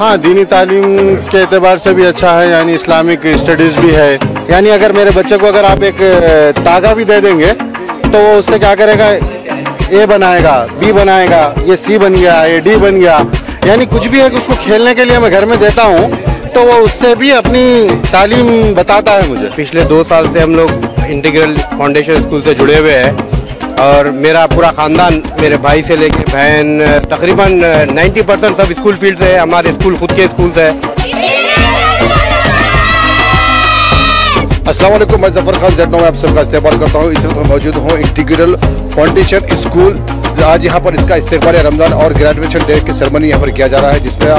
हाँ, दीनी तालीम के अतबार से भी अच्छा है, यानी इस्लामिक स्टडीज़ भी है। यानी अगर मेरे बच्चे को अगर आप एक तागा भी दे देंगे तो वो उससे क्या करेगा, ए बनाएगा, बी बनाएगा, ये सी बन गया, ये डी बन गया। यानी कुछ भी है कि उसको खेलने के लिए मैं घर में देता हूँ तो वो उससे भी अपनी तालीम बताता है। मुझे पिछले 2 साल से हम लोग इंटीग्रल फाउंडेशन स्कूल से जुड़े हुए हैं और मेरा पूरा ख़ानदान, मेरे भाई से लेकर बहन, तकरीबन 90% सब स्कूल फील्ड से है। हमारे स्कूल खुद के स्कूल से है। अस्सलाम वालेकुम, मैं जफर खान Z9 में आप सबका इस्तेमाल करता हूँ। इस वक्त मौजूद हूँ इंटीग्रल फाउंडेशन स्कूल। आज यहाँ पर इसका इस्तेक़बाल-ए- रमज़ान और ग्रेजुएशन डे की सेरेमनी यहाँ पर किया जा रहा है, जिसमें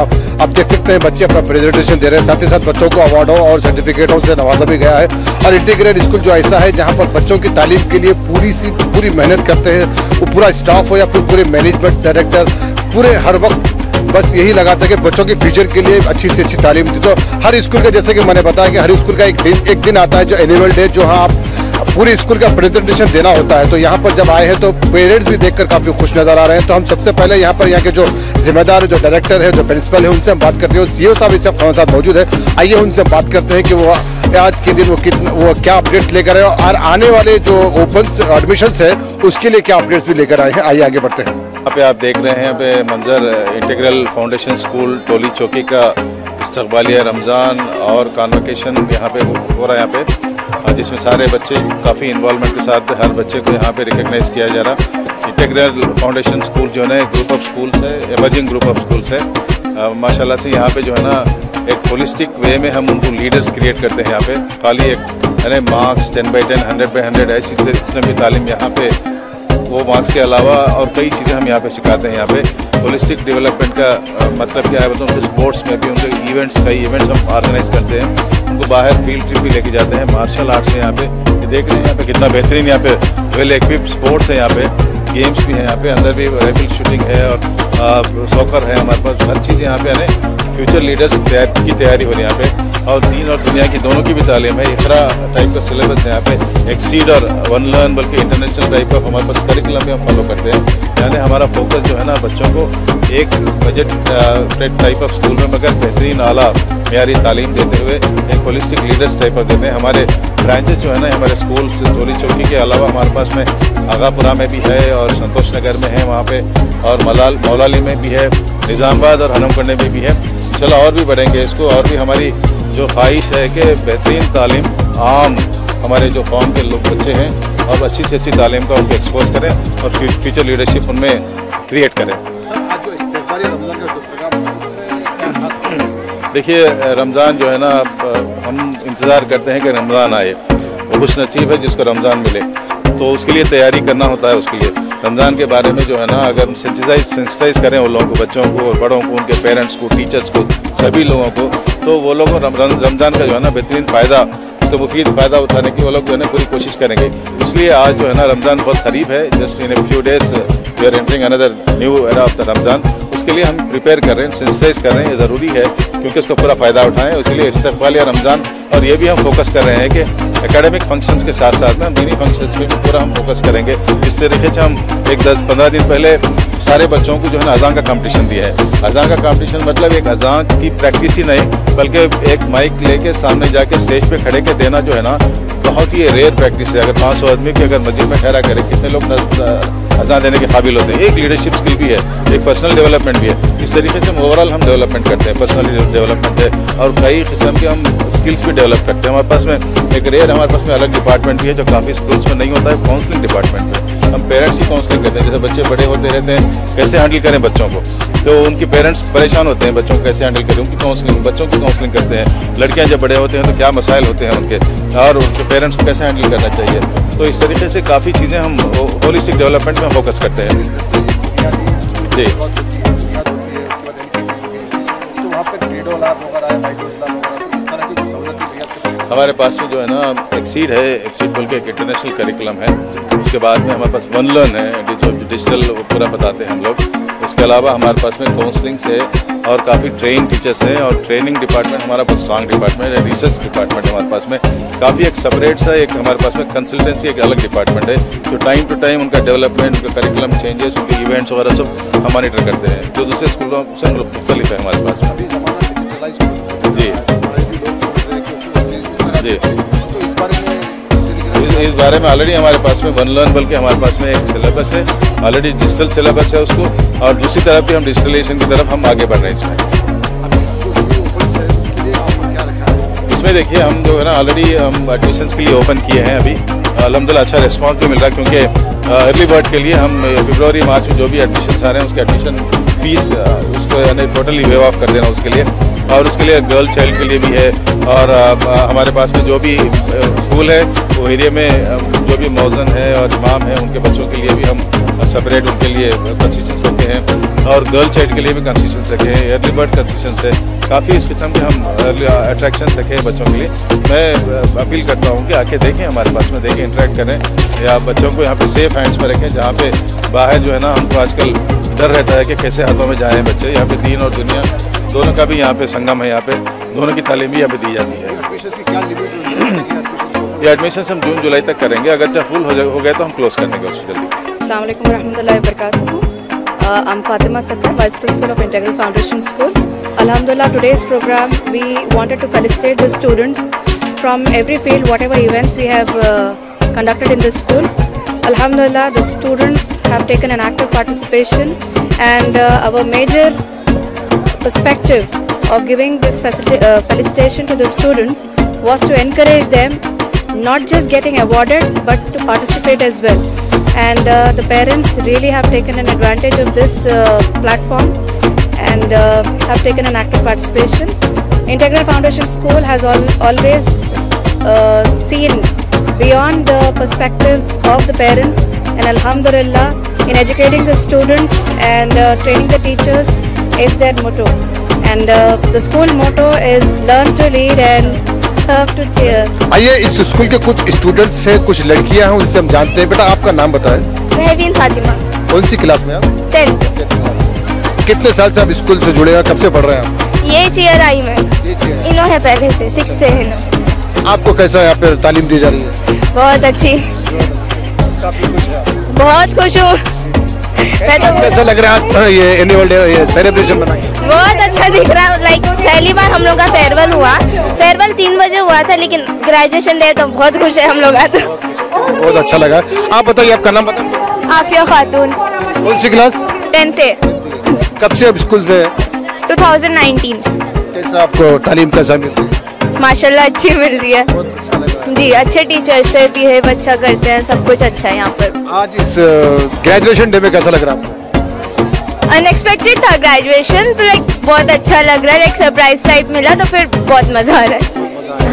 आप देख सकते हैं बच्चे अपना प्रेजेंटेशन दे रहे हैं, साथ ही साथ बच्चों को अवार्डों और सर्टिफिकेटों से नवाजा भी गया है। और इंटीग्रेट स्कूल जो ऐसा है जहाँ पर बच्चों की तालीम के लिए पूरी मेहनत करते हैं, वो पूरा स्टाफ हो या फिर पूरे मैनेजमेंट डायरेक्टर, पूरे हर वक्त बस यही लगाता है कि बच्चों के फ्यूचर के लिए अच्छी से अच्छी तालीम दी। तो हर स्कूल का, जैसे कि मैंने बताया कि हर स्कूल का एक दिन आता है जो एनुअल डे, जो आप पूरे स्कूल का प्रेजेंटेशन देना होता है। तो यहाँ पर जब आए हैं तो पेरेंट्स भी देखकर काफ़ी खुश नज़र आ रहे हैं। तो हम सबसे पहले यहाँ पर यहाँ के जो जिम्मेदार है, जो डायरेक्टर है, जो प्रिंसिपल है, उनसे हम बात करते हैं। सीईओ साहब इस वक्त हमारे साथ मौजूद है, आइए उनसे बात करते हैं कि वो आज के दिन वो क्या अपडेट्स लेकर आए और आने वाले जो ओपन एडमिशन्स है उसके लिए क्या अपडेट्स भी लेकर आए हैं। आइए आगे बढ़ते हैं। यहाँ पे आप देख रहे हैं, यहाँ पे मंजर इंटीग्रल फाउंडेशन स्कूल टोली चौकी का इस्तक़बालिया रमज़ान और कॉन्वोकेशन यहाँ पे हो रहा है, यहाँ पे जिसमें सारे बच्चे काफ़ी इन्वॉल्वमेंट के साथ हर बच्चे को यहाँ पे रिकग्नाइज किया जा रहा है। इंटीग्रल फाउंडेशन स्कूल जो है ना, ग्रुप ऑफ स्कूल्स है, एमर्जिंग ग्रुप ऑफ स्कूल्स है। माशाल्लाह से यहाँ पे जो है ना एक होलिस्टिक वे में हम उनको लीडर्स क्रिएट करते हैं। यहाँ पे खाली एक यानी मार्क्स 10 by 10, 100 by 100 ऐसी किस्म की तालीम यहाँ पर, वो मार्क्स के अलावा और कई चीज़ें हम यहाँ पे सिखाते हैं। यहाँ पे होलिस्टिक डेवलपमेंट का मतलब क्या है, मतलब उनको स्पोर्ट्स में भी, उनके इवेंट्स, कई इवेंट्स हम ऑर्गेनाइज करते हैं, उनको बाहर फील्ड ट्रिप भी लेके जाते हैं। मार्शल आर्ट्स है यहाँ पे, ये देख रहे हैं यहाँ पे कितना बेहतरीन यहाँ पे वेल इक्विप्ड स्पोर्ट्स है, यहाँ पे गेम्स भी हैं, यहाँ पे अंदर भी राइफल शूटिंग है और सॉकर है हमारे पास। हर चीज़ यहाँ पे यानी फ्यूचर लीडर्स की तैयारी हो रही है यहाँ पे, और दीन और दुनिया की दोनों की भी तालीम है। इकरा टाइप का सिलेबस है यहाँ पे, एक्सीड और वन लर्न, बल्कि इंटरनेशनल टाइप का हमारे पास करिकुलम भी हम फॉलो करते हैं। यानी हमारा फोकस जो है ना बच्चों को एक बजट टाइप ऑफ स्कूल में मगर बेहतरीन आला मेयारी तालीम देते हुए एक होलिस्टिक लीडर्स टाइप ऑफ देते हैं। हमारे ब्रांचेज जो है ना, हमारे स्कूल्स टोली चौकी के अलावा हमारे पास में आगापुरा में भी है और संतोष नगर में है वहाँ पे, और मौलाली में भी है, निज़ामाबाद और हनमकंडे में भी है। चलो और भी बढ़ेंगे इसको, और भी हमारी जो ख्वाहिश है कि बेहतरीन तालीम आम हमारे जो कौम के लोग बच्चे हैं और अच्छी से अच्छी तालीम का उनको एक्सपोज करें और फ्यूचर लीडरशिप उनमें क्रिएट करें। देखिए रमज़ान जो है ना, हम इंतज़ार करते हैं कि रमज़ान आए, वो खुश नसीब है जिसको रमज़ान मिले, तो उसके लिए तैयारी करना होता है। उसके लिए रमज़ान के बारे में जो है ना, अगर हम सेंसिटाइज करें उन लोगों को, बच्चों को और बड़ों को, उनके पेरेंट्स को, टीचर्स को, सभी लोगों को, तो वो लोग रमज़ान का जो है ना बेहतरीन फ़ायदा, उसका मुफीद फ़ायदा उठाने की वो लोग जो है ना पूरी कोशिश करेंगे। इसलिए आज जो है ना रमज़ान बहुत करीब है। Just in a few days we are entering another new era of the Ramzan. उसके लिए हम प्रिपेयर कर रहे हैं, सेंसिटाइज कर रहे हैं, ये ज़रूरी है क्योंकि उसका पूरा फ़ायदा उठाएँ। इसलिए इस्तक़बाल या रमज़ान, और ये भी हम फोकस कर रहे हैं कि एकेडमिक फंक्शंस के साथ साथ में हम दीनी फंक्शंस पे भी पूरा हम फोकस करेंगे। इस तरीके से हम एक 10-15 दिन पहले सारे बच्चों को जो है ना अज़ान का कंपटीशन दिया है। अज़ान का कंपटीशन मतलब एक अज़ान की प्रैक्टिस ही नहीं, बल्कि एक माइक लेके सामने जाके स्टेज पे खड़े के देना जो है ना, बहुत ही रेयर प्रैक्टिस है। अगर 500 आदमी की अगर मस्जिद में ठहरा करें, कितने लोग अज़ान देने के काबिल होते हैं। एक लीडरशिप स्किल भी है, एक पर्सनल डेवलपमेंट भी है। इस तरीके से हम ओवरऑल हम डेवलपमेंट करते हैं, पर्सनल डेवलपमेंट है, और कई किस्म के हम स्किल्स भी डेवलप करते हैं। हमारे पास में एक रेयर, हमारे पास में अलग डिपार्टमेंट भी है जो काफ़ी स्कूल्स में नहीं होता है, काउंसलिंग डिपार्टमेंट है। हम पेरेंट्स की काउंसलिंग करते हैं, जैसे बच्चे बड़े होते रहते हैं, कैसे हैंडल करें बच्चों को, तो उनके पेरेंट्स परेशान होते हैं बच्चों को कैसे हैंडल करें, उनकी काउंसलिंग, बच्चों की काउंसलिंग करते हैं। लड़कियां जब बड़े होते हैं तो क्या मसाइल होते हैं उनके, और उनके पेरेंट्स को कैसे हैंडल करना चाहिए। तो इस तरीके से काफ़ी चीज़ें हम होलिस्टिक डेवलपमेंट में फोकस करते हैं। जी हमारे पास में जो है ना एक्सीड है, एक्सीड बोल के एक इंटरनेशनल करिकुलम है। उसके बाद में हमारे पास वन लर्न है, जो डिजिटल वो पूरा बताते हैं हम लोग। उसके अलावा हमारे पास में काउंसलिंग्स है और काफ़ी ट्रेन टीचर्स हैं, और ट्रेनिंग डिपार्टमेंट हमारा बहुत स्ट्रांग डिपार्टमेंट है। रिसर्च डिपार्टमेंट हमारे पास में काफ़ी एक सेपरेट सा, एक हमारे पास में कंसल्टेंसी एक अलग डिपार्टमेंट है, जो टाइम टू टाइम उनका डेवलपमेंट, उनका करिकुलम चेंजेस, उनके इवेंट्स वगैरह सब हम मॉनिटर करते हैं, जो दूसरे स्कूलों से मुख्तलिफ है हमारे पास में। जी। तो इस बारे में ऑलरेडी हमारे पास में वन लर्न बल्कि हमारे पास में एक सिलेबस है, ऑलरेडी डिजिटल सिलेबस है उसको, और दूसरी तरफ भी हम डिजिटलाइजेशन की तरफ हम आगे बढ़ रहे हैं इसमें। इसमें देखिए हम जो है ना ऑलरेडी हम एडमिशन्स के लिए ओपन किए हैं, अभी अलहमदिल्ला अच्छा रिस्पॉन्स भी मिल रहा है, क्योंकि अर्ली बर्ड के लिए हम फरवरी मार्च में जो भी एडमिशन आ रहे हैं उसके एडमिशन फीस उसको यानी टोटली वेव ऑफ कर देना उसके लिए, और उसके लिए गर्ल चाइल्ड के लिए भी है। और हमारे पास में जो भी स्कूल है वो एरिया में जो भी मौजन है और इमाम है उनके बच्चों के लिए भी हम सेपरेट उनके लिए कंसेशंस रखे हैं, और गर्ल चाइल्ड के लिए भी कंसेशंस रखे हैं, अर्ली बर्ड कंसेशंस है, काफ़ी इस किस्म के हम अट्रैक्शन रखे हैं बच्चों के लिए। मैं अपील करता हूँ कि आके देखें, हमारे पास में देखें, इंटरेक्ट करें, या बच्चों को यहाँ पर सेफ हैंड्स में रखें, जहाँ पर बाहर जो है ना हमको आजकल डर रहता है कि कैसे हाथों में जाएँ बच्चे, यहाँ पर दीन और दुनिया दोनों का भी यहाँ पे संगम है, यहाँ पे दोनों की तालीम भी यहाँ पे दी जाती है। ये एडमिशन हम जून जुलाई तक करेंगे, अगर चाहे फुल हो गया तो हम क्लोज करने के उसको जल्दी। अस्सलाम वालेकुम वरहमतुल्लाहि वबरकातुहू। आई am Fatima Satta, vice principal of integral foundation School. अल्हम्दुलिल्लाह today's program we wanted to felicitate the students from every field whatever events we have conducted in this school. अल्हम्दुलिल्लाह the students have taken an active participation and our major perspective of giving this felicitation to the students was to encourage them not just getting awarded but to participate as well, and the parents really have taken an advantage of this platform and have taken an active participation. Integral Foundation School has always seen beyond the perspectives of the parents, and alhamdulillah in educating the students and training the teachers is their motto, and the school motto is learn to lead and serve to serve. आइए इस school के कुछ students से कुछ लड़कियां हैं उनसे हम जानते हैं। बेटा आपका नाम बताएं। मैं फातिमा। कौन सी क्लास में आप? 10th। कितने साल से आप स्कूल से जुड़े हैं, कब से पढ़ रहे हैं आप? ये चेयर आई मैं इनो है पहले से 6th से इनो। आपको कैसा यहाँ पे तालीम दी जा रही है? बहुत अच्छी, बहुत खुश हूँ। कैसा लग रहा है ये एनुअल डे ये सेलिब्रेशन मनाया? बहुत अच्छा दिख रहा है, लाइक पहली बार हम लोग का फेयरवेल हुआ, फेयरवेल 3 बजे हुआ था, लेकिन ग्रेजुएशन डे तो बहुत खुश है हम लोग आज। बहुत अच्छा लगा। आप बताइए आपका नाम बताइए। आफिया खातून। कौन सी क्लास? 10th है। कब से आप स्कूल में? 2019। कैसा आपको तालीम कैसा मिल रही है? माशाल्लाह अच्छी मिल रही है जी, अच्छे टीचर से बिहेव अच्छा करते हैं, सब कुछ अच्छा है यहाँ पर। आज इस ग्रेजुएशन डे में कैसा लग रहा है आपको? अनएक्सपेक्टेड था ग्रेजुएशन, तो लाइक बहुत अच्छा लग रहा है, लाइक सरप्राइज टाइप मिला, तो फिर बहुत मजा आ रहा है।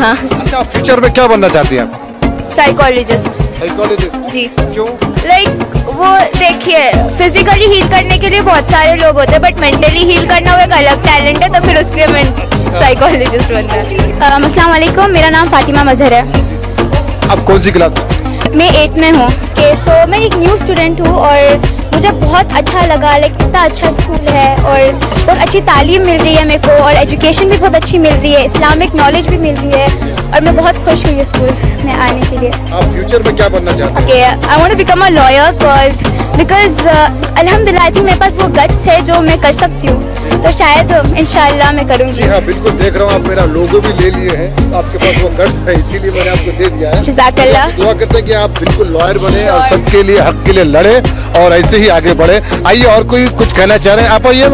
हाँ अच्छा, फ्यूचर में क्या बनना चाहती हैं आप? साइकोलॉजिस्ट। साइकोलॉजिस्ट जी, क्यों? लाइक वो देखिए फिजिकली हील करने के लिए बहुत सारे लोग होते हैं, बट मेंटली हील करना वो एक अलग टैलेंट है, तो फिर उसके लिए साइकोलॉजिस्ट बनना है। अस्सलाम वालेकुम, मेरा नाम फातिमा मजहर है। आप कौन सी क्लास में? मैं 8th में हूँ। सो मैं एक न्यू स्टूडेंट हूँ और मुझे बहुत अच्छा लगा, लाइक इतना अच्छा स्कूल है और बहुत अच्छी तालीम मिल रही है मेरे को, और एजुकेशन भी बहुत अच्छी मिल रही है, इस्लामिक नॉलेज भी मिल रही है, और मैं बहुत खुश हूँ इस स्कूल में आने के लिए। आप फ्यूचर में क्या बनना चाहते हैं? Okay, I want to become a lawyer because अल्हम्दुलिल्लाह आई थिंक मेरे पास वो गट्स है जो मैं कर सकती हूँ, तो शायद इंशाल्लाह मैं करूँगी। हाँ बिल्कुल, देख रहा हूँ आप मेरा लोगो भी ले लिए हैं, आपके पास वो गट्स है इसीलिए मैंने आपको दे दिया है। जज़ाकल्लाह। दुआ करते हैं कि आप बिल्कुल लॉयर बने और सबके लिए हक के लिए लड़े और ऐसे ही आगे बढ़े। आइए और कोई कुछ कहना चाह रहे हैं आप? आइए,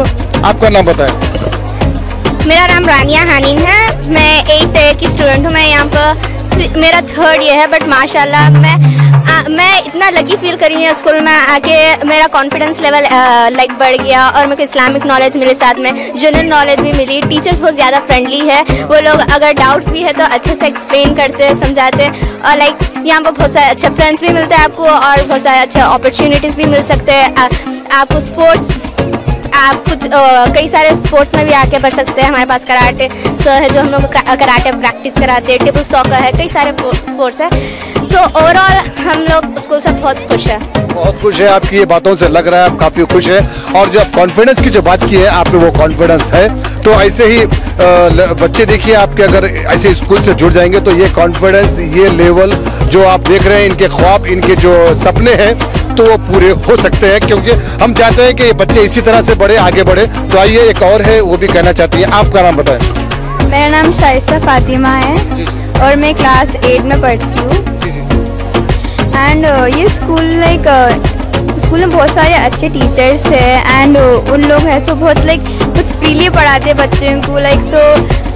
आपका नाम बताएं। मेरा नाम रानिया हानिन है, मैं 8th की स्टूडेंट हूँ। मैं यहाँ पर मेरा 3rd ईयर है, बट माशाल्लाह मैं इतना लकी फील कर रही हूँ स्कूल में आके, मेरा कॉन्फिडेंस लेवल लाइक बढ़ गया, और मेरे को इस्लामिक नॉलेज मिले, साथ में जनरल नॉलेज भी मिली, टीचर्स बहुत ज़्यादा फ्रेंडली है, वो लोग अगर डाउट्स भी है तो अच्छे से एक्सप्लेन करते समझाते, और लाइक यहाँ पर बहुत सारे अच्छे फ्रेंड्स भी मिलते हैं आपको, और बहुत सारे अच्छे अपॉर्चुनिटीज़ भी मिल सकते हैं आपको। स्पोर्ट्स आप कुछ कई सारे स्पोर्ट्स में भी आके बढ़ सकते हैं। हमारे पास कराटे सर है जो हम लोग कराटे प्रैक्टिस कराते हैं, टेबल सॉकर है, कई सारे स्पोर्ट्स है। सो ओवरऑल हम लोग स्कूल से बहुत खुश है। बहुत खुश है, आपकी ये बातों से लग रहा है आप काफ़ी खुश है, और जो आप कॉन्फिडेंस की जो बात की है आप में वो कॉन्फिडेंस है, तो ऐसे ही बच्चे देखिए आपके अगर ऐसे स्कूल से जुड़ जाएंगे तो ये कॉन्फिडेंस ये लेवल जो आप देख रहे हैं, इनके ख्वाब इनके जो सपने हैं तो वो पूरे हो सकते हैं, क्योंकि हम चाहते हैं कि बच्चे इसी तरह से बड़े आगे बढ़े। तो आइए एक और है वो भी कहना चाहती है। आपका नाम बताएं। मेरा नाम शाइस्ता फातिमा है और मैं क्लास 8 में पढ़ती हूँ। एंड ये स्कूल स्कूल में बहुत सारे अच्छे टीचर्स हैं एंड उन लोग हैं सो बहुत कुछ फ्रीली पढ़ाते हैं बच्चों को, सो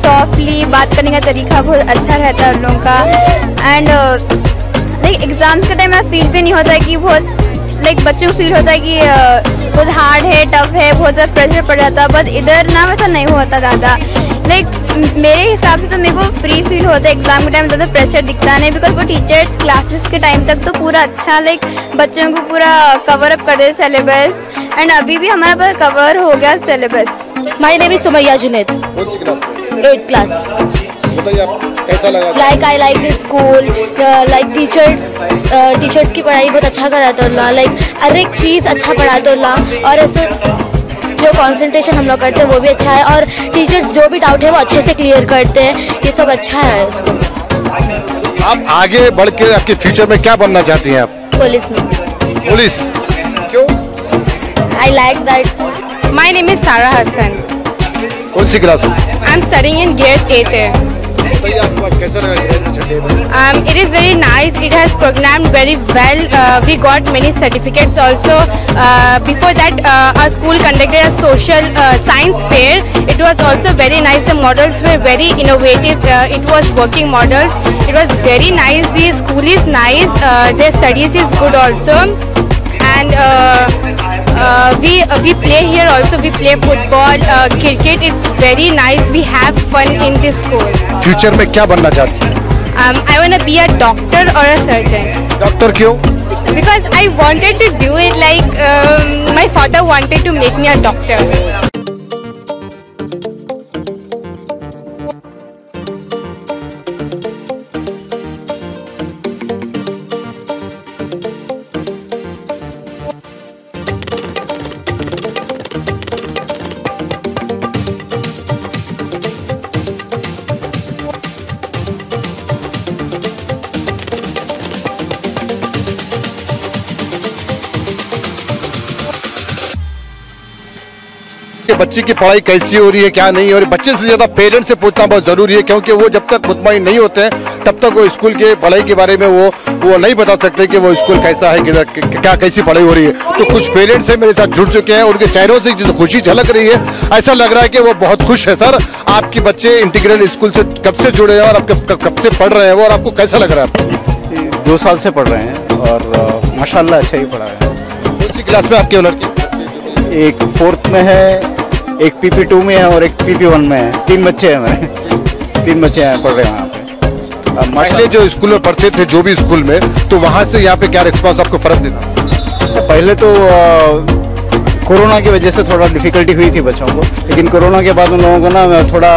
सॉफ्टली बात करने का तरीका बहुत अच्छा रहता है उन लोगों का। एंड एग्ज़ाम्स का टाइम मैं फील भी नहीं होता है कि बहुत बच्चों को फील होता है कि बहुत हार्ड है, टफ है, बहुत ज़्यादा प्रेशर पड़ जाता है, बट इधर ना वैसा नहीं होता ज़्यादा। मेरे हिसाब से तो मेरे को फ्री फील होता है, एग्ज़ाम के टाइम ज़्यादा प्रेशर दिखता नहीं, बिकॉज वो टीचर्स क्लासेस के टाइम तक तो पूरा अच्छा बच्चों को पूरा कवर अप कर देते सिलेबस। एंड अभी भी हमारा पर कवर हो गया syllabus. My name is Sumaiya Junaid, 8 class. बताइए आप कैसा लगा? I like this school, teachers की पढ़ाई बहुत अच्छा कराते हैं, हर एक चीज़ अच्छा पढ़ाते हैं और ऐसे जो कंसंट्रेशन हम लोग करते हैं वो भी अच्छा है और टीचर्स जो भी डाउट है वो अच्छे से क्लियर करते हैं, ये सब अच्छा है इसको। आप आगे बढ़ के आपके फ्यूचर में क्या बनना चाहती हैं आप? पुलिस में। पुलिस क्यों? I like that. My name is Sara Hasan. कौन सी क्लास में? I am studying in grade 8 है। It is very nice. It has programmed very well. We got many certificates also. Before that, our school conducted a social science fair. It was also very nice. The models were very innovative. It was working models. It was very nice. The school is nice. Their studies is good also. And we play here also. We play football, cricket. It's very nice. We have fun in this school. Future में क्या बनना चाहती हैं? I wanna be a doctor or a surgeon. Doctor क्यों? Because I wanted to do it. My father wanted to make me a doctor. बच्चे की पढ़ाई कैसी हो रही है, क्या नहीं हो रही, बच्चे से ज़्यादा पेरेंट्स से पूछना बहुत ज़रूरी है, क्योंकि वो जब तक मुतमईन नहीं होते हैं तब तक वो स्कूल के पढ़ाई के बारे में वो नहीं बता सकते कि वो स्कूल कैसा है, किधर क्या कैसी पढ़ाई हो रही है। तो कुछ पेरेंट्स हैं मेरे साथ जुड़ चुके हैं, उनके चेहरों से जो खुशी झलक रही है, ऐसा लग रहा है कि वो बहुत खुश है। सर, आपके बच्चे इंटीग्रल स्कूल से कब से जुड़े हैं और आप कब से पढ़ रहे हैं वो, और आपको कैसा लग रहा है? 2 साल से पढ़ रहे हैं और माशाल्लाह अच्छा ही पढ़ा है। कौन सी क्लास में आपके लड़के? एक 4th में है, एक PP2 में है और एक PP1 में है। 3 बच्चे हैं मेरे, 3 बच्चे हैं पढ़ रहे हैं यहाँ पे। पहले जो स्कूल में पढ़ते थे, जो भी स्कूल में, तो वहाँ से यहाँ पे क्या रिस्पॉन्स आपको फ़र्क दिखा? पहले तो कोरोना की वजह से थोड़ा डिफ़िकल्टी हुई थी बच्चों को, लेकिन कोरोना के बाद उन लोगों को ना थोड़ा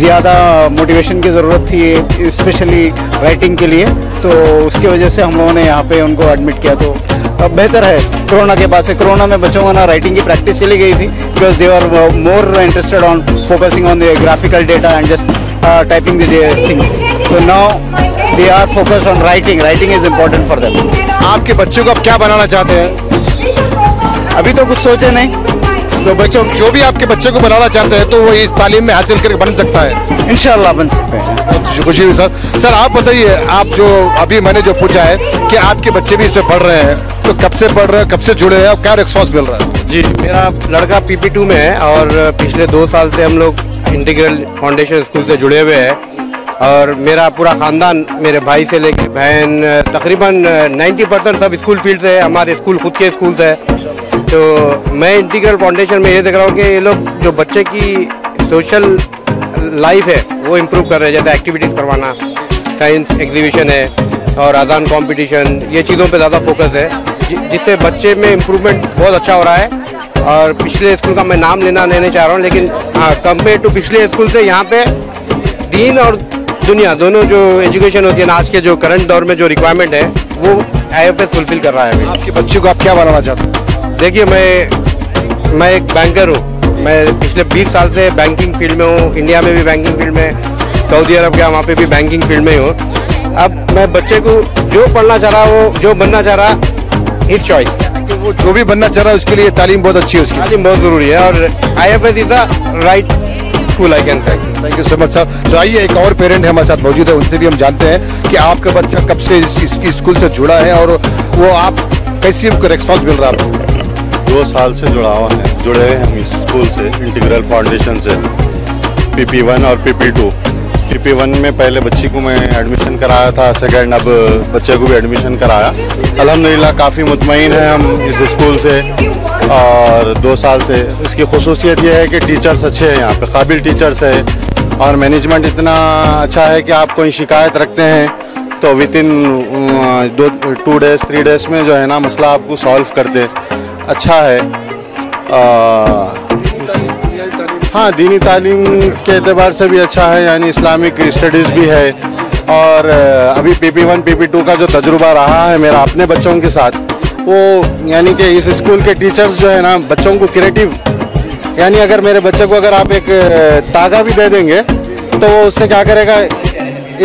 ज़्यादा मोटिवेशन की ज़रूरत थी, स्पेशली राइटिंग के लिए, तो उसकी वजह से हम लोगों ने यहाँ पे उनको एडमिट किया। तो अब बेहतर है कोरोना के बाद से। कोरोना में बच्चों को ना राइटिंग की प्रैक्टिस चली गई थी, because they are more interested on focusing on the graphical data and just typing the things, तो now they are focused on writing. Writing is important for them. आपके बच्चों को आप क्या बनाना चाहते हैं? अभी तो कुछ सोचे नहीं, तो बच्चों जो भी आपके बच्चे को बनाना चाहते हैं तो वो इस तालीम में हासिल करके बन सकता है, इंशाल्लाह बन सकते हैं। खुशी हुई सर। सर आप बताइए, आप जो अभी मैंने जो पूछा है कि आपके बच्चे भी इससे पढ़ रहे हैं, तो कब से पढ़ रहे हैं, कब से जुड़े हैं और क्या रिस्पॉन्स मिल रहा है? जी, मेरा लड़का PP2 में है और पिछले 2 साल से हम लोग इंटीग्रल फाउंडेशन स्कूल से जुड़े हुए हैं और मेरा पूरा ख़ानदान, मेरे भाई से लेकर बहन, तकरीबन 90% सब स्कूल फील्ड से है। हमारे स्कूल खुद के स्कूल से है। तो मैं इंटीग्रल फाउंडेशन में ये देख रहा हूँ कि ये लोग जो बच्चे की सोशल लाइफ है वो इम्प्रूव कर रहे हैं, जैसे एक्टिविटीज़ करवाना, साइंस एग्जीबिशन है और अजान कॉम्पिटिशन, ये चीज़ों पे ज़्यादा फोकस है, जिससे बच्चे में इम्प्रूवमेंट बहुत अच्छा हो रहा है। और पिछले स्कूल का मैं नाम लेना चाह रहा हूँ, लेकिन हाँ, कम्पेयर टू पिछले स्कूल से यहाँ पर दीन और दुनिया दोनों जो एजुकेशन होती है ना, आज के जो करंट दौर में जो रिक्वायरमेंट है वो IFS फुलफिल कर रहा है। अभी आपके बच्चे को आप क्या बनाना चाहते हैं? देखिए, मैं एक बैंकर हूँ। मैं पिछले 20 साल से बैंकिंग फील्ड में हूँ, इंडिया में भी बैंकिंग फील्ड में, सऊदी अरब गया वहाँ पे भी बैंकिंग फील्ड में ही हूँ। अब मैं बच्चे को जो पढ़ना चाह रहा, वो जो बनना चाह रहा, इस चॉइस तो वो जो भी बनना चाह रहा है उसके लिए तालीम बहुत अच्छी है, उसकी तालीम बहुत ज़रूरी है और IFS is the right school I can say. Thank you so much sir. तो आइए एक और पेरेंट है हमारे साथ मौजूद है, उनसे भी हम जानते हैं कि आपका बच्चा कब से इसकी स्कूल से जुड़ा है और वो आप कैसी रिस्पॉन्स मिल रहा है आपको? 2 साल से जुड़ा हुआ है, जुड़े हैं हम इस स्कूल से, इंटीग्रल फाउंडेशन से, PP1 और PP2। PP1 में पहले बच्ची को मैं एडमिशन कराया था, सेकेंड अब बच्चे को भी एडमिशन कराया। अल्हम्दुलिल्लाह काफ़ी मुतमईन है हम इस स्कूल से और 2 साल से। इसकी खसूसियत यह है कि टीचर्स अच्छे हैं यहाँ पे, काबिल टीचर्स है और मैनेजमेंट इतना अच्छा है कि आप कोई शिकायत रखते हैं तो विद इन 2-3 डेज़ में जो है ना मसला आपको सॉल्व कर दे। अच्छा है। हाँ, दीनी तालीम के अतबार से भी अच्छा है, यानी इस्लामिक स्टडीज़ भी है। और अभी PP1 PP2 का जो तजुर्बा रहा है मेरा अपने बच्चों के साथ, वो यानी कि इस स्कूल के टीचर्स जो है ना बच्चों को क्रिएटिव, यानी अगर मेरे बच्चे को अगर आप एक तागा भी दे देंगे तो वो उससे क्या करेगा,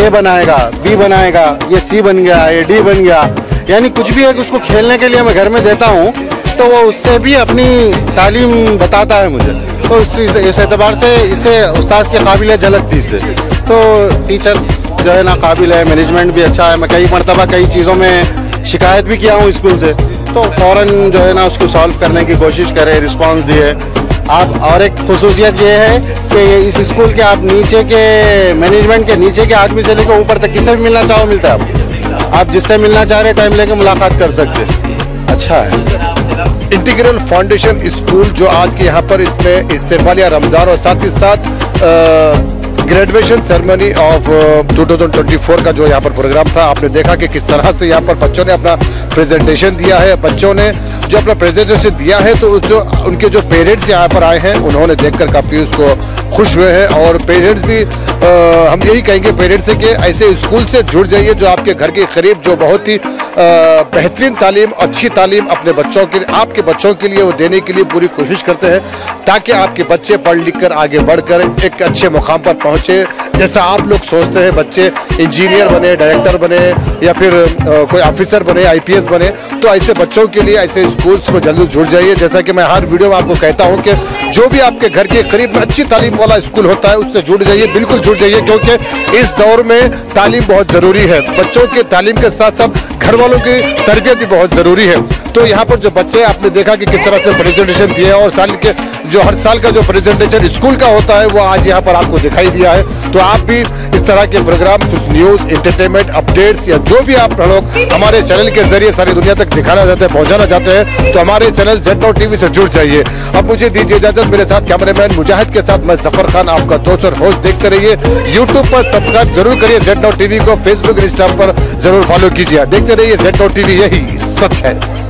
A बनाएगा, B बनाएगा, ये C बन गया, ये D बन गया, यानी कुछ भी एक उसको खेलने के लिए मैं घर में देता हूँ तो वो उससे भी अपनी तालीम बताता है मुझे। तो इस एतबार से इसे उस्ताद के काबिल झलक थी। इससे तो टीचर्स जो है ना काबिल है, मैनेजमेंट भी अच्छा है। मैं कई मरतबा कई चीज़ों में शिकायत भी किया हूँ स्कूल से, तो फ़ौरन जो है ना उसको सॉल्व करने की कोशिश करें, रिस्पांस दिए आप। और एक खसूसियत ये है कि इस स्कूल के आप नीचे के मैनेजमेंट के नीचे के आदमी से लेकर ऊपर तक किससे भी मिलना चाहो मिलता है, आप जिससे मिलना चाह रहे टाइम लेके मुलाकात कर सकते। अच्छा है। इंटीग्रल फाउंडेशन स्कूल जो आज के यहाँ पर इसमें इस्तेक़बाल रमज़ान और साथ ही साथ ग्रेजुएशन सेरेमनी ऑफ 2024 का जो यहाँ पर प्रोग्राम था, आपने देखा कि किस तरह से यहाँ पर बच्चों ने अपना प्रेजेंटेशन दिया है। बच्चों ने जो अपना प्रेजेंटेशन दिया है तो जो उनके जो पेरेंट्स यहाँ पर आए हैं उन्होंने देखकर काफ़ी उसको खुश हुए हैं। और पेरेंट्स भी हम यही कहेंगे पेरेंट्स से कि ऐसे स्कूल से जुड़ जाइए जो आपके घर के करीब, जो बहुत ही बेहतरीन तालीम, अच्छी तालीम अपने बच्चों के लिए, आपके बच्चों के लिए वो देने के लिए पूरी कोशिश करते हैं ताकि आपके बच्चे पढ़ लिख कर आगे बढ़ कर एक अच्छे मुकाम पर पहुँचे। जैसा आप लोग सोचते हैं बच्चे इंजीनियर बने, डायरेक्टर बने या फिर कोई ऑफिसर बने, IPS बने, तो ऐसे बच्चों के लिए ऐसे स्कूल्स में जल्दी जुड़ जाइए। जैसा कि मैं हर वीडियो में आपको कहता हूँ कि जो भी आपके घर के करीब में अच्छी तालीम वाला स्कूल होता है उससे जुड़ जाइए, बिल्कुल जुड़ जाइए, क्योंकि इस दौर में तालीम बहुत ज़रूरी है। बच्चों के तालीम के साथ साथ घर वालों की तरबियत भी बहुत ज़रूरी है। तो यहाँ पर जो बच्चे आपने देखा कि किस तरह से प्रेजेंटेशन दिए और साल के जो हर साल का जो प्रेजेंटेशन स्कूल का होता है वो आज यहाँ पर आपको दिखाई दिया है। तो आप भी इस तरह के प्रोग्राम, कुछ न्यूज़, एंटरटेनमेंट, अपडेट्स या जो भी आप लोग हमारे चैनल के जरिए सारी दुनिया तक दिखाना चाहते हैं, पहुँचाना चाहते हैं, तो हमारे चैनल Z9 TV से जुड़ जाइए। अब मुझे दीजिए इजाज़त। मेरे साथ कैमरामैन मुजाहिद के साथ मैं जफर खान आपका दोस्त और होस्ट। देखते रहिए, यूट्यूब पर सब्सक्राइब जरूर करिए Z9 TV को, फेसबुक इंस्टा पर जरूर फॉलो कीजिए। देखते रहिए Z9 TV, यही सच है।